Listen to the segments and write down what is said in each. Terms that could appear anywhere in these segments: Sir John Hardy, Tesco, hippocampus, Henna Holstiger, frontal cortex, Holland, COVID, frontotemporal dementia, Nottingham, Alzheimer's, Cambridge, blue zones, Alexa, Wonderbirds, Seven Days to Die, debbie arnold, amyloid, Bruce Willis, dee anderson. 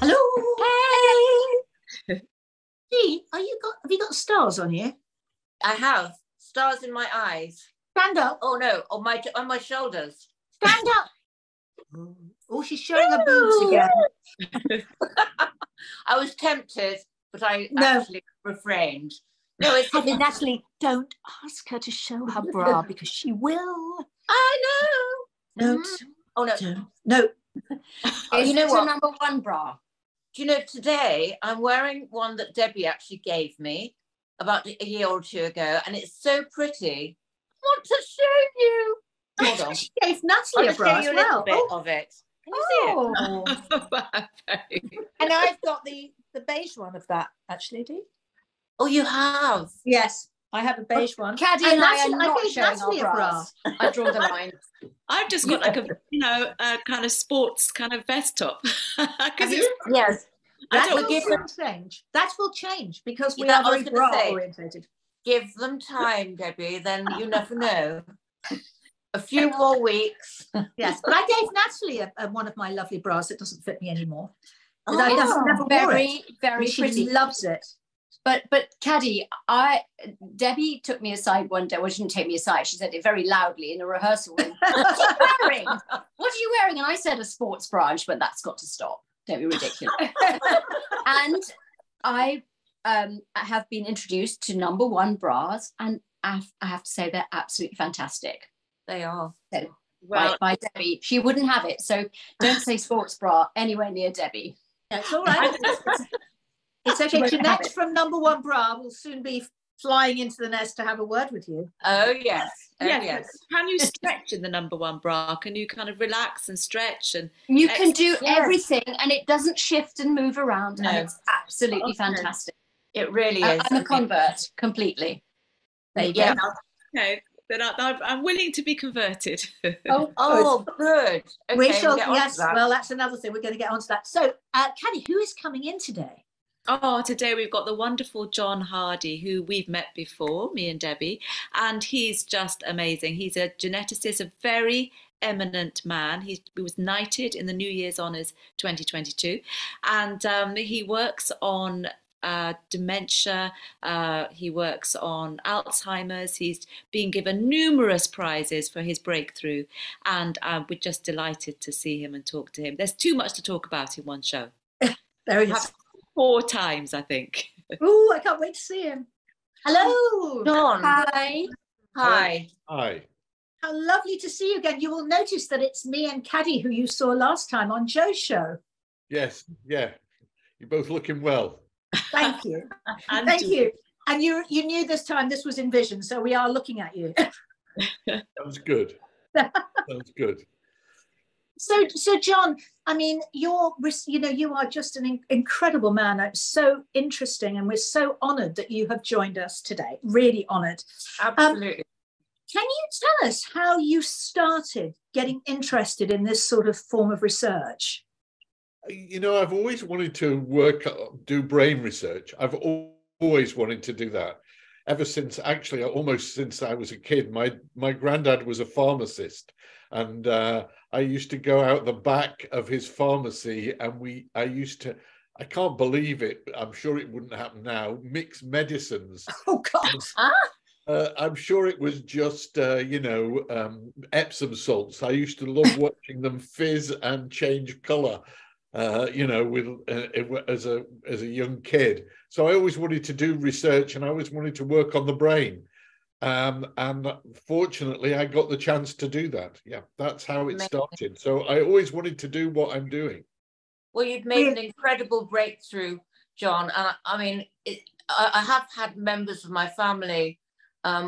Hello. Hey. Gee, have you got stars on you? I have stars in my eyes. Stand up. Oh no, on my shoulders. Stand up. Oh, she's showing her boobs again. I was tempted, but I actually refrained. No, it's Natalie, don't ask her to show her bra because she will. I know. No. Oh no. No. Oh, you know what? It's a number one bra. Do you know, today I'm wearing one that Debbie actually gave me about a year or two ago, and it's so pretty. I want to show you. Hold on. She gave Natalie a bra as well. A little bit of it. Can you see it? And I've got the beige one of that, actually, do you? Oh, you have? Yes, I have a beige one. Caddy and I am not showing our bras. I draw the line. I've just got like a, you know, a kind of sports kind of vest top. Yes. That will change. That will change because we are very bra oriented. Give them time, Debbie, then you never know. A few more weeks. Yes, but I gave Natalie one of my lovely bras that doesn't fit me anymore. Oh, I never wore it. Very pretty. She loves it. But Caddy, Debbie took me aside one day. Well, she didn't take me aside. She said it very loudly in a rehearsal room. What are you wearing? What are you wearing? And I said a sports bra. And she went, that's got to stop. Don't be ridiculous. And I have been introduced to number one bras. And I have to say they're absolutely fantastic. They are. So, well, right by Debbie. She wouldn't have it. So don't say sports bra anywhere near Debbie. That's all right. It's okay. Jeanette from Number One Bra will soon be flying into the nest to have a word with you. Oh, yes. Oh, yes. Can you stretch in the Number One Bra? Can you kind of relax and stretch? And you can do everything, and it doesn't shift and move around. No. And it's absolutely fantastic. It really is. I'm a convert completely. There you go. Okay. Then I'm willing to be converted. Oh, good. Okay, we shall, well, that's another thing. We're going to get onto that. So, Caddy, who is coming in today? Oh, today we've got the wonderful John Hardy, who we've met before, me and Debbie, and he's just amazing. He's a geneticist, a very eminent man. He was knighted in the New Year's Honours 2022, and he works on dementia, he works on Alzheimer's. He's been given numerous prizes for his breakthrough, and we're just delighted to see him and talk to him. There's too much to talk about in one show. There is. 4 times, I think. Oh, I can't wait to see him. Hello, John. Hi. Hi. Hi. How lovely to see you again. You will notice that it's me and Caddy who you saw last time on Joe's show. Yes, yeah. You're both looking well. Thank you. Thank you. And you knew this time this was in vision, so we are looking at you. Sounds good. Sounds good. So John, I mean, you are just an incredible man. It's so interesting, and we're so honoured that you have joined us today. Really honoured. Absolutely. Can you tell us how you started getting interested in this sort of form of research? You know, I've always wanted to do brain research. I've always wanted to do that. Ever since, actually, almost since I was a kid. My granddad was a pharmacist, and I used to go out the back of his pharmacy, and I can't believe it, I'm sure it wouldn't happen now, mix medicines. Oh, God. I'm sure it was just, Epsom salts. I used to love watching them fizz and change colour, as a young kid. So I always wanted to do research, and I always wanted to work on the brain. And fortunately, I got the chance to do that. Yeah, that's how it started. So I always wanted to do what I'm doing. Well, you've made an incredible breakthrough, John. I mean, I have had members of my family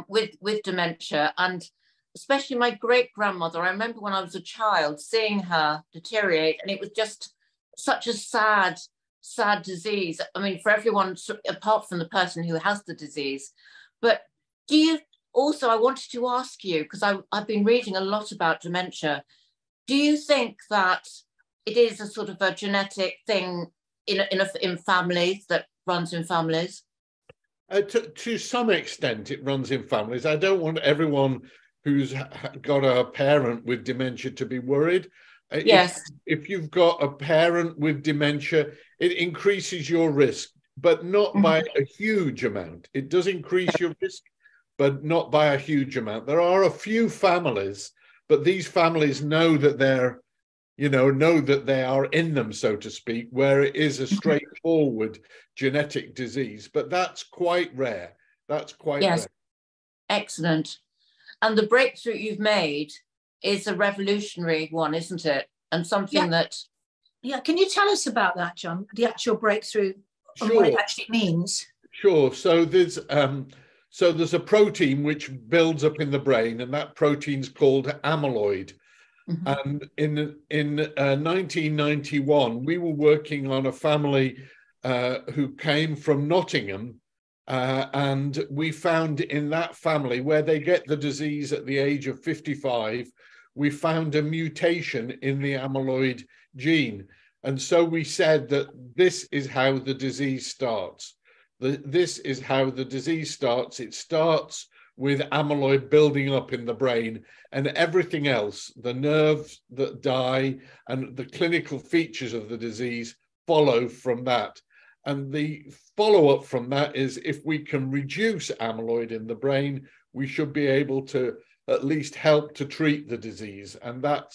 with dementia, and especially my great-grandmother. I remember when I was a child seeing her deteriorate, and it was just such a sad, sad disease. I mean, for everyone apart from the person who has the disease. But do you also, I wanted to ask you, because I've been reading a lot about dementia, do you think that it is a sort of a genetic thing in families, that runs in families? To some extent, it runs in families. I don't want everyone who's got a parent with dementia to be worried. Yes. If you've got a parent with dementia, it increases your risk, but not by a huge amount. It does increase your risk, but not by a huge amount. There are a few families, but these families know that they're, you know that they are in them, so to speak, where it is a straightforward genetic disease, but that's quite rare. That's quite rare. Excellent. And the breakthrough you've made is a revolutionary one, isn't it? And something that... Yeah, can you tell us about that, John, the actual breakthrough and what it actually means? Sure. So there's a protein which builds up in the brain, and that protein's called amyloid. And in 1991, we were working on a family who came from Nottingham, and we found in that family where they get the disease at the age of 55, we found a mutation in the amyloid gene. And so we said that this is how the disease starts. It starts with amyloid building up in the brain, and everything else, the nerves that die and the clinical features of the disease follow from that. And the follow-up from that is if we can reduce amyloid in the brain, we should be able to at least help to treat the disease. And that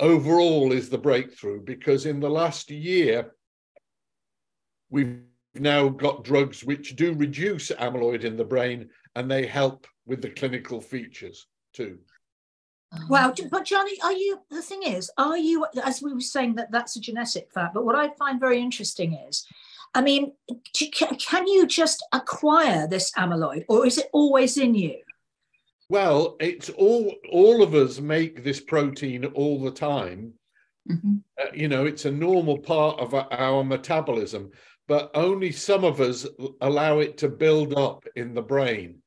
overall is the breakthrough, because in the last year, we've now got drugs which do reduce amyloid in the brain, and they help with the clinical features too. Wow, but Johnny, are you, as we were saying, that's a genetic fact, but what I find very interesting is, I mean, can you just acquire this amyloid, or is it always in you? Well, it's all of us make this protein all the time. You know, it's a normal part of our metabolism, but only some of us allow it to build up in the brain.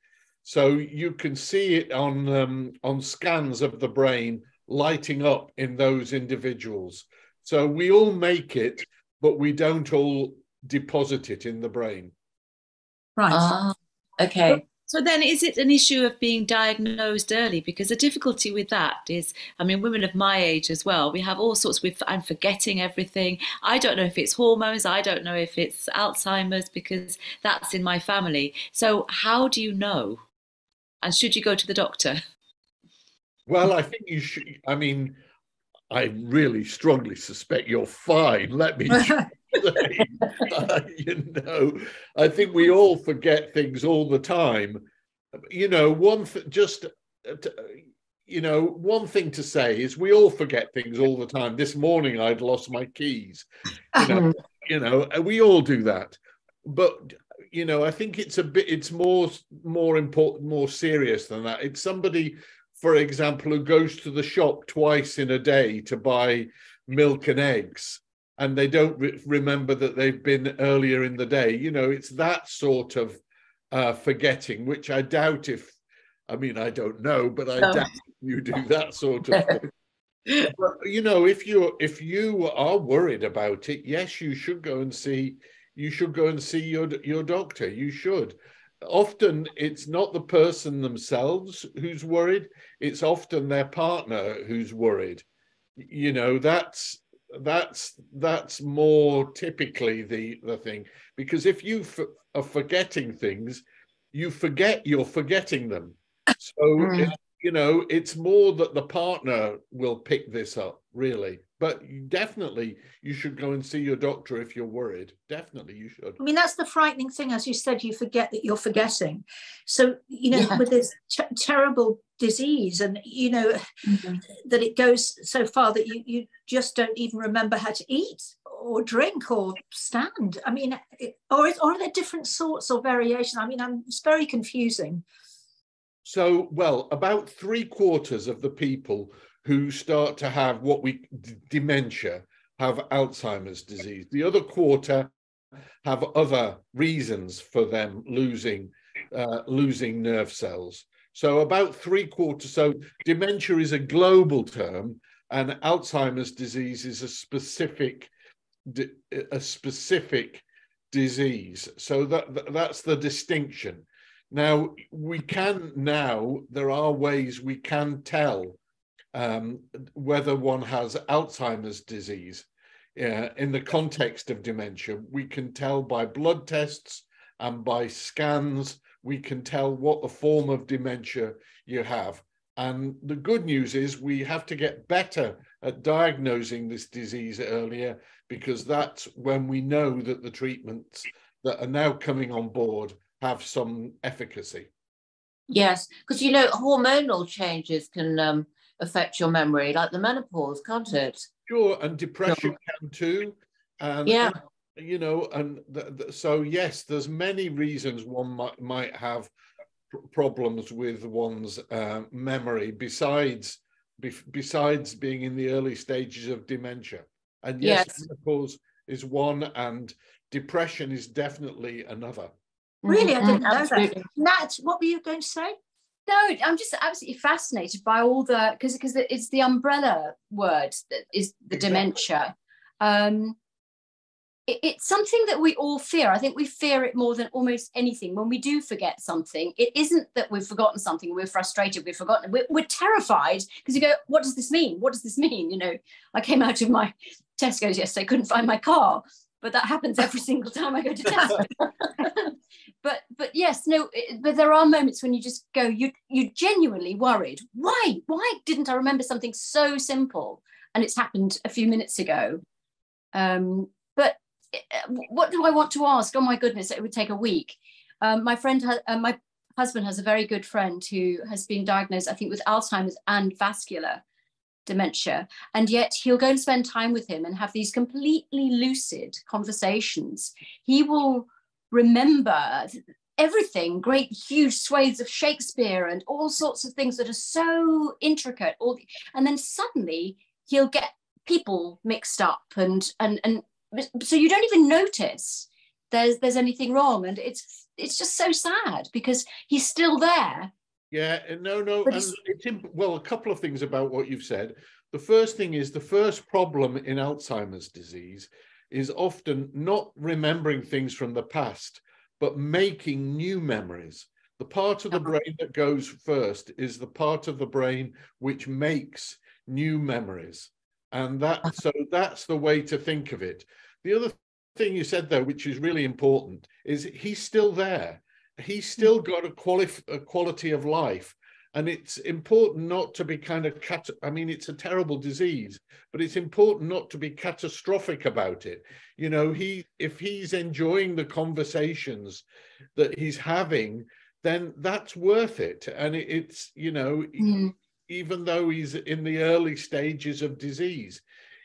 So you can see it on scans of the brain lighting up in those individuals. So we all make it, but we don't all deposit it in the brain. Right. Okay. So then is it an issue of being diagnosed early? Because the difficulty with that is, I mean, women of my age as well, we have all sorts with, I'm forgetting everything. I don't know if it's hormones. I don't know if it's Alzheimer's, because that's in my family. So how do you know? And should you go to the doctor? Well, I think you should. I mean, I really strongly suspect you're fine. Let me you know, I think we all forget things all the time. You know, one thing to say is we all forget things all the time. This morning I'd lost my keys. You know, we all do that. But you know, I think it's more important, more serious than that. It's somebody, for example, who goes to the shop twice in a day to buy milk and eggs, and they don't remember that they've been earlier in the day. You know, it's that sort of forgetting, which I doubt if, I mean, I don't know, but I doubt you do that sort of thing. But, you know, if you are worried about it, yes, you should go and see your doctor. You should. Often it's not the person themselves who's worried. It's often their partner who's worried. You know, that's more typically the thing, because if you are forgetting things, you forget you're forgetting them. So you know, it's more that the partner will pick this up, really. But definitely you should go and see your doctor if you're worried. Definitely you should. I mean, that's the frightening thing, as you said, you forget that you're forgetting. So, you know, with this terrible disease, and, you know, that it goes so far that you just don't even remember how to eat or drink or stand. I mean, or are there different sorts or variations? I mean, it's very confusing. So, well, about 3/4 of the people who start to have what we dementia have Alzheimer's disease. The other quarter have other reasons for them losing nerve cells. So about 3/4. So dementia is a global term, and Alzheimer's disease is a specific disease. So that's the distinction. Now, we can now, there are ways we can tell whether one has Alzheimer's disease in the context of dementia. We can tell by blood tests and by scans. We can tell what the form of dementia you have. And the good news is we have to get better at diagnosing this disease earlier, because that's when we know that the treatments that are now coming on board have some efficacy. Yes, because, you know, hormonal changes can affect your memory, like the menopause, can't it? Sure, and depression can too. And, yeah. You know, and so, yes, there's many reasons one might have problems with one's memory besides being in the early stages of dementia. And yes. Menopause is one, and depression is definitely another. Really, I didn't know that. Nat, what were you going to say? No, I'm just absolutely fascinated by all the, because it's the umbrella word that is the dementia. It's something that we all fear. I think we fear it more than almost anything. When we do forget something, it isn't that we've forgotten something, we're frustrated, we've forgotten, we're terrified, because you go, what does this mean? What does this mean? You know, I came out of my Tesco's yesterday, couldn't find my car. But that happens every single time I go to Tesco. But yes, no, but there are moments when you just go, you're genuinely worried. Why didn't I remember something so simple? And it's happened a few minutes ago. But what do I want to ask? Oh my goodness, it would take a week. My husband has a very good friend who has been diagnosed, I think, with Alzheimer's and vascular dementia, and yet he'll go and spend time with him and have these completely lucid conversations. He will remember everything, great huge swathes of Shakespeare and all sorts of things that are so intricate, and then suddenly he'll get people mixed up, and so you don't even notice there's anything wrong, and it's just so sad because he's still there. Yeah, no. And well, a couple of things about what you've said. The first thing is, the first problem in Alzheimer's disease is often not remembering things from the past, but making new memories. The part of the brain that goes first is the part of the brain which makes new memories. And so that's the way to think of it. The other thing you said, though, which is really important, is he's still there. He's still got a quality of life, and it's important not to be I mean, it's a terrible disease, but it's important not to be catastrophic about it. You know, if he's enjoying the conversations that he's having, then that's worth it. And it's, you know, even though he's in the early stages of disease,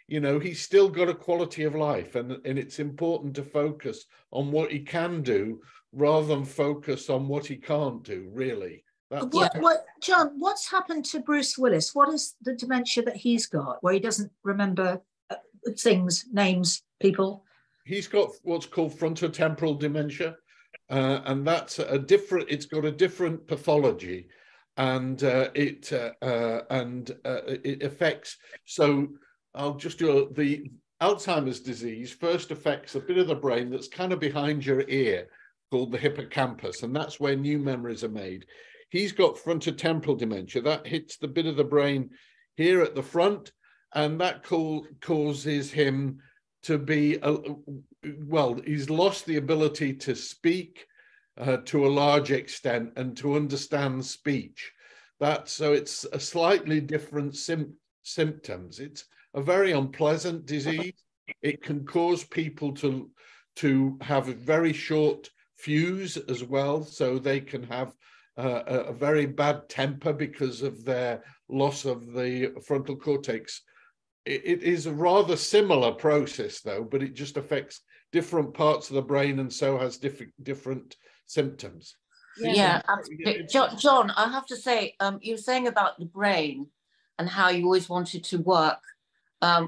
you know, he's still got a quality of life, and it's important to focus on what he can do rather than focus on what he can't do, really. John, what's happened to Bruce Willis? What is the dementia that he's got, where he doesn't remember things, names, people? He's got what's called frontotemporal dementia, and that's it's got a different pathology, and it affects, so I'll just do the Alzheimer's disease first affects a bit of the brain that's kind of behind your ear, called the hippocampus, and that's where new memories are made. He's got frontotemporal dementia. That hits the bit of the brain here at the front, and that causes him to be, he's lost the ability to speak to a large extent and to understand speech. So it's a slightly different symptoms. It's a very unpleasant disease. It can cause people to have a very short fuse as well, so they can have a very bad temper because of their loss of the frontal cortex. It is a rather similar process, though, but it just affects different parts of the brain and so has different symptoms. Yeah, absolutely. John, I have to say, you were saying about the brain and how you always wanted to work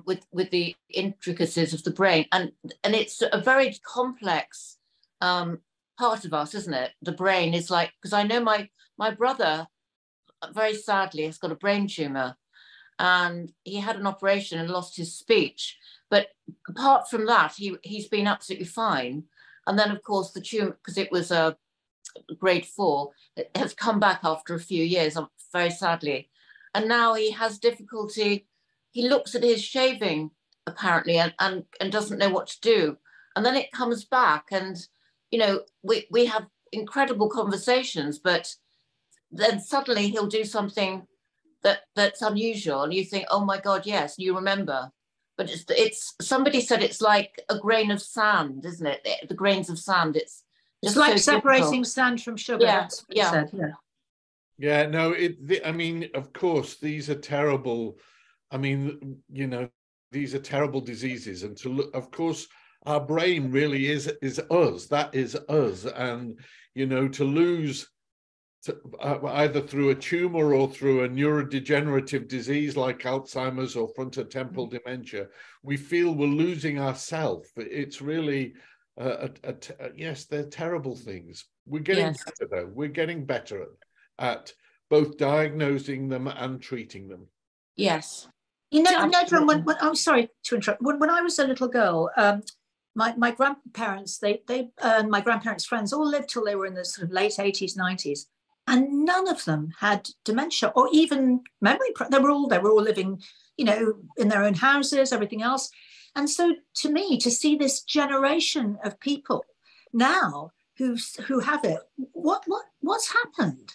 with the intricacies of the brain, and it's a very complex part of us, isn't it? The brain is like, because I know my brother, very sadly, has got a brain tumor, and he had an operation and lost his speech. But apart from that, he's been absolutely fine. And then, of course, the tumor, because it was a grade 4 has come back after a few years, very sadly. And now he has difficulty. He looks at his shaving apparently and doesn't know what to do. And then it comes back, and, you know, we have incredible conversations, but then suddenly he'll do something that's unusual. And you think, oh my God, yes, you remember. But it's somebody said it's like a grain of sand, isn't it? The grains of sand. It's like so separating sand from sugar. Yeah, yeah. Yeah, no, I mean, of course, these are terrible. I mean, you know, these are terrible diseases. And to look, of course, our brain really is us. That is us. And, you know, to lose either through a tumor or through a neurodegenerative disease like Alzheimer's or frontotemporal dementia, we feel we're losing ourselves. It's really, yes, they're terrible things. We're getting better, though. We're getting better at both diagnosing them and treating them. Yes. You know, Nedra, when I'm sorry to interrupt. When I was a little girl, my grandparents, my grandparents' friends all lived till they were in the sort of late 80s, 90s. And none of them had dementia or even memory. They were all living, you know, in their own houses, everything else. And so to me, to see this generation of people now who have it, what's happened?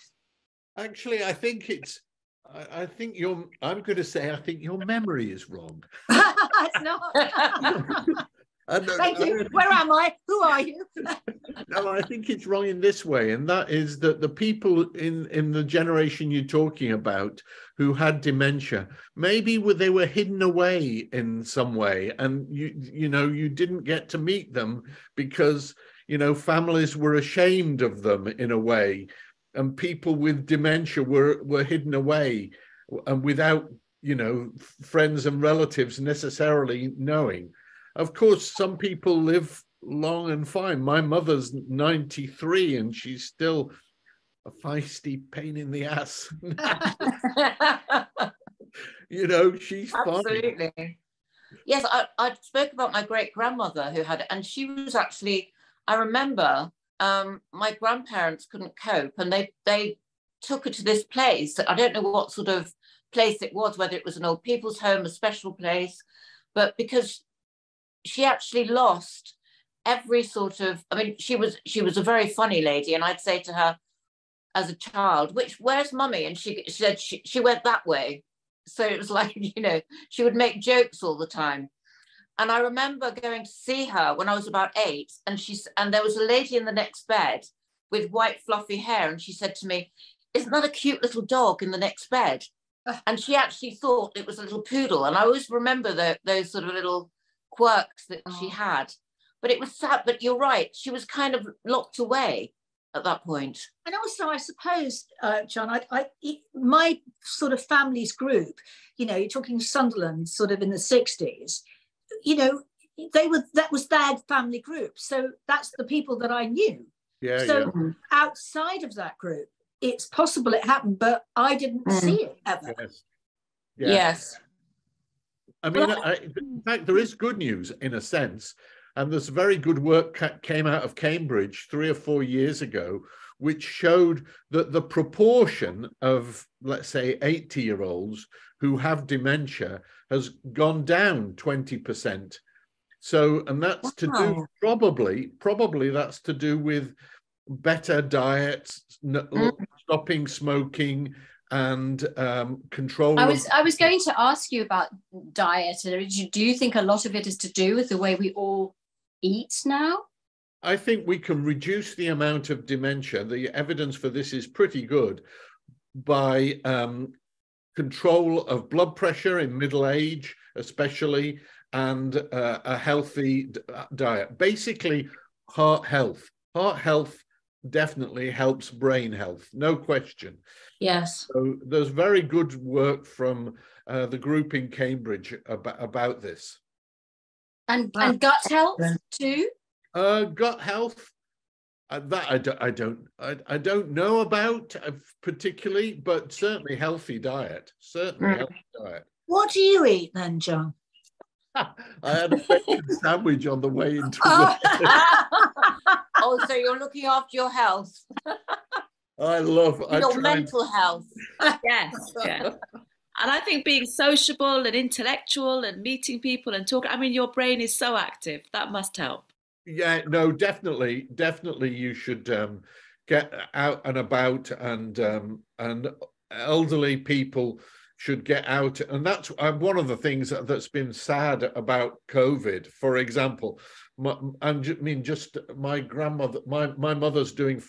Actually, I think I'm going to say I think your memory is wrong. It's not. Thank you. Where am I? Who are you? No, I think it's wrong in this way, and that is that the people in the generation you're talking about who had dementia, maybe they were hidden away in some way, and you know, you didn't get to meet them because, you know, families were ashamed of them in a way, and people with dementia were hidden away and without, you know, friends and relatives necessarily knowing. Of course, some people live long and fine. My mother's 93 and she's still a feisty pain in the ass. You know, she's absolutely fine. Yes, I spoke about my great-grandmother who had it, and she was actually, I remember my grandparents couldn't cope, and they took her to this place. I don't know what sort of place it was, whether it was an old people's home, a special place, but because she actually lost every sort of, I mean, she was a very funny lady, and I'd say to her as a child, where's mummy? And she said she went that way. So it was like, you know, she would make jokes all the time. And I remember going to see her when I was about 8, and there was a lady in the next bed with white fluffy hair, and she said to me, isn't that a cute little dog in the next bed? And she actually thought it was a little poodle. And I always remember those sort of little quirks that she had, but it was sad. But you're right, she was kind of locked away at that point. And also, I suppose, John, my sort of family's group, you know, you're talking Sunderland, sort of in the 60s, you know, that was their family group, so that's the people that I knew. Yeah. So yeah. Outside of that group, it's possible it happened, but I didn't see it ever. Yes. Yeah. Yes. I mean, in fact, there is good news in a sense, and this very good work came out of Cambridge 3 or 4 years ago, which showed that the proportion of, let's say, 80-year-olds who have dementia has gone down 20%. So, and that's to do probably that's to do with better diets, stopping smoking, and control. I was going to ask you about diet. Do you think a lot of it is to do with the way we all eat now? I think we can reduce the amount of dementia. The evidence for this is pretty good by control of blood pressure in middle age, especially, and a healthy diet. Basically, heart health. Heart health definitely helps brain health, no question. Yes. So there's very good work from the group in Cambridge about this. And gut health too? Gut health, that I don't know about particularly, but certainly healthy diet. Certainly healthy diet. What do you eat then, John? I had a bacon sandwich on the way into work. Oh, so you're looking after your health. I love your mental health. Yes. Yeah. And I think being sociable and intellectual and meeting people and talking, I mean, your brain is so active. That must help. Yeah, no, definitely. Definitely you should get out and about, and elderly people should get out. And that's one of the things that's been sad about COVID, for example. My grandmother, my mother's doing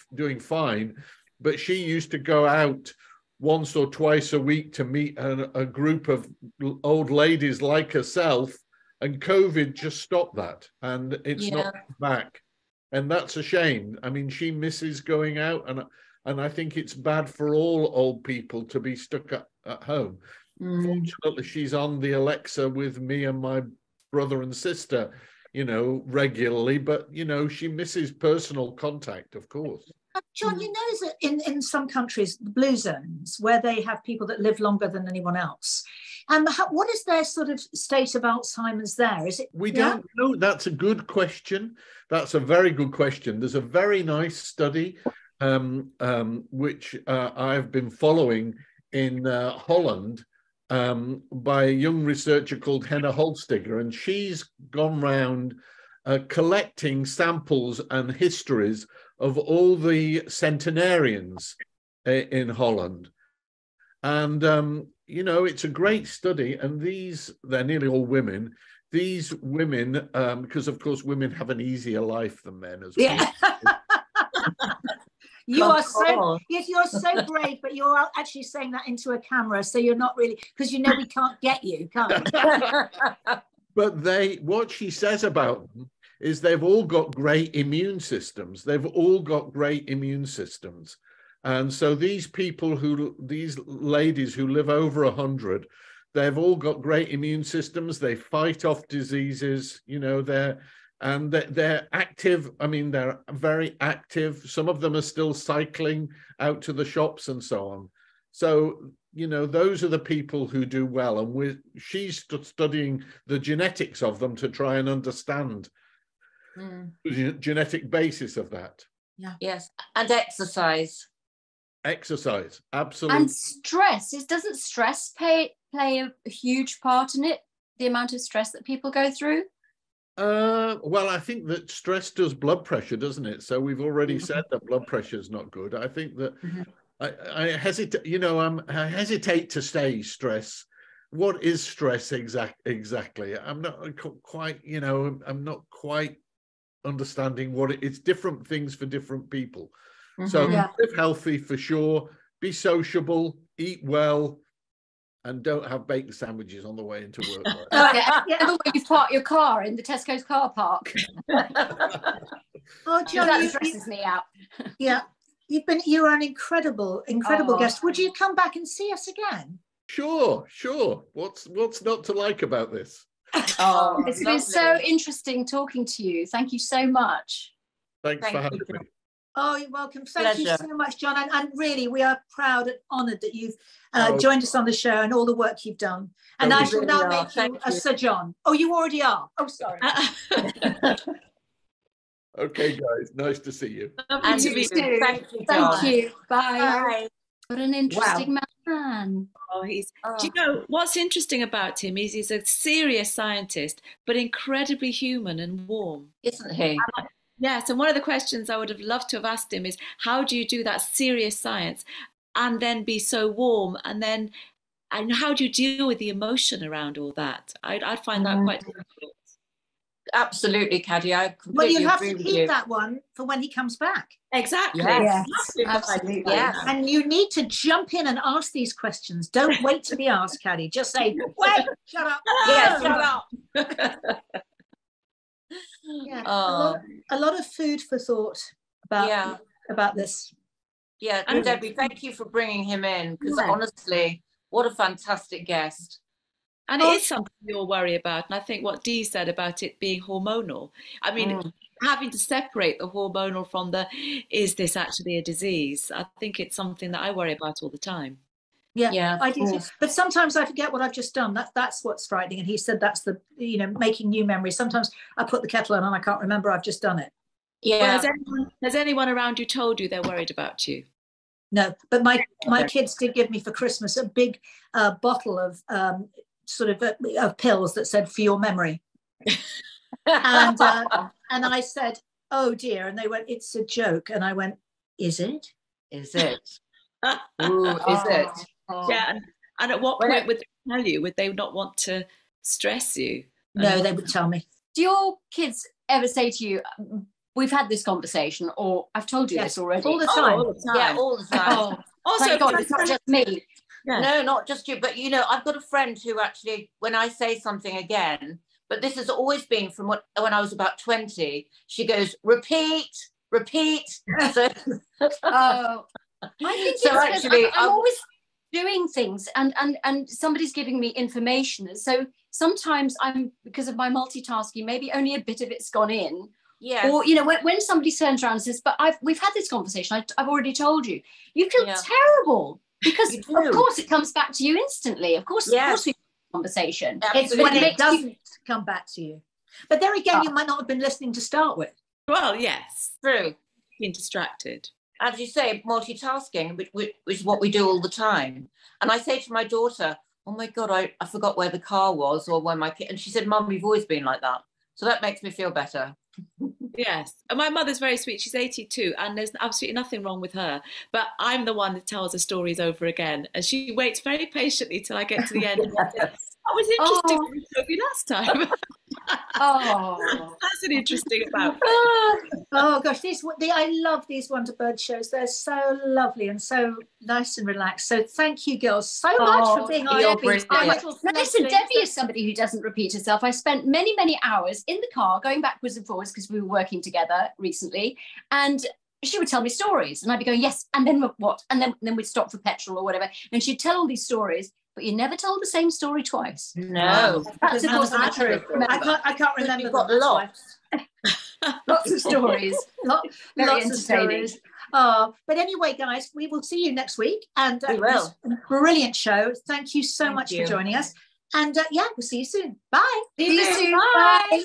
fine, but she used to go out once or twice a week to meet a group of old ladies like herself, and COVID just stopped that, and it's not back, and that's a shame. I mean, she misses going out, and I think it's bad for all old people to be stuck at home. Mm. Fortunately, she's on the Alexa with me and my brother and sister, you know, regularly, but, you know, she misses personal contact, of course. John, you know that in some countries, the blue zones, where they have people that live longer than anyone else, what is their sort of state of Alzheimer's there? Is it? We don't know. That's a good question. That's a very good question. There's a very nice study which I've been following in Holland by a young researcher called Henna Holstiger, and she's gone round collecting samples and histories of all the centenarians in Holland. And, you know, it's a great study. And they're nearly all women. These women, because, of course, women have an easier life than men as well. Yeah. You're so brave, but you're actually saying that into a camera. So you're not really, because, you know, we can't get you, can't we? But what she says about them is they've all got great immune systems. They've all got great immune systems. And so these ladies who live over 100, they've all got great immune systems. They fight off diseases, you know, they're active. I mean, they're very active. Some of them are still cycling out to the shops and so on. So, you know, those are the people who do well. And she's studying the genetics of them to try and understand the genetic basis of that. Yeah. Yes. And exercise. Exercise, absolutely. And stress. Doesn't stress play a huge part in it? The amount of stress that people go through? Well, I think that stress does blood pressure, doesn't it? So we've already said that blood pressure is not good. I think that... I hesitate, you know, I hesitate to say stress. What is stress exactly? I'm not quite, you know, I'm not quite understanding what it's different things for different people. So live healthy for sure, be sociable, eat well, and don't have bacon sandwiches on the way into work. The way you park your car in the Tesco's car park. Oh, John, that stresses me out. Yeah. You are an incredible guest. Would you come back and see us again? Sure. What's not to like about this? Oh, it's been so interesting talking to you. Thank you so much. Thank you for having me. Oh, you're welcome. Thank you so much, John. And really, we are proud and honoured that you've joined us on the show and all the work you've done. And I shall now make you a Sir John. Oh, you already are. Oh, sorry. Okay, guys, nice to see you. And you too. Thank you. Bye. What an interesting man. Oh, do you know what's interesting about him is he's a serious scientist, but incredibly human and warm, isn't he? Yes. And one of the questions I would have loved to have asked him is, how do you do that serious science and then be so warm? And how do you deal with the emotion around all that? I'd find that quite difficult. Absolutely, Caddy. I completely you'll have to keep that one for when he comes back. Exactly. Yes. Absolutely. Yes. And you need to jump in and ask these questions. Don't wait to be asked, Caddy. Just say, wait, shut up. Yeah, shut up. Yeah. A lot of food for thought about this. Yeah, and Debbie, thank you for bringing him in, because honestly, what a fantastic guest. And it is something we all worry about. And I think what Dee said about it being hormonal, I mean, having to separate the hormonal from is this actually a disease? I think it's something that I worry about all the time. Yeah, I do too. But sometimes I forget what I've just done. That's what's frightening. And he said that's making new memories. Sometimes I put the kettle on and I can't remember I've just done it. Yeah. Well, has anyone around you told you they're worried about you? No, but my kids did give me for Christmas a big bottle of sort of pills that said, for your memory. And I said, oh dear. And they went, it's a joke. And I went, is it? Is it? Ooh, is it? Oh. Yeah. And at what point would they tell you? Would they not want to stress you? No, they would tell me. Do your kids ever say to you, we've had this conversation, or I've told you this already? All the time. Oh, all the time. Yeah, all the time. Oh. Also, thank God, it's not just me. Yeah. No, not just you. But, you know, I've got a friend who actually, when I say something again, but this has always been from when I was about 20, she goes, repeat, repeat. So, I think so it's actually, I'm always doing things and somebody's giving me information. So sometimes I'm, because of my multitasking, maybe only a bit of it's gone in. Yeah. Or, you know, when somebody turns around and says, but we've had this conversation, I've already told you. You feel terrible because, of course, it comes back to you instantly. Of course, of course, we've had a conversation. Absolutely. It's when it doesn't come back to you. But there again, you might not have been listening to start with. Well, yes. True. Being distracted. As you say, multitasking, which is what we do all the time. And I say to my daughter, oh my God, I forgot where the car was or where my kid. And she said, Mum, we've always been like that. So that makes me feel better. Yes. And my mother's very sweet. She's 82 and there's absolutely nothing wrong with her. But I'm the one that tells her stories over again. And she waits very patiently till I get to the end. Yes. That was interesting when we told you last time. Oh, that's an interesting about. Oh gosh, I love these Wonderbird shows. They're so lovely and so nice and relaxed. So thank you, girls, so much for being on. Listen, Debbie is somebody who doesn't repeat herself. I spent many, many hours in the car going backwards and forwards because we were working together recently, and she would tell me stories, and I'd be going, yes, and then what? And then we'd stop for petrol or whatever, and she'd tell all these stories. But you never told the same story twice. No. That's true. I can't remember lots. Lots of stories. Lots of stories. But anyway, guys, we will see you next week. And we will. Brilliant show. Thank you so much for joining us. And yeah, we'll see you soon. Bye. See you soon. Bye. Bye.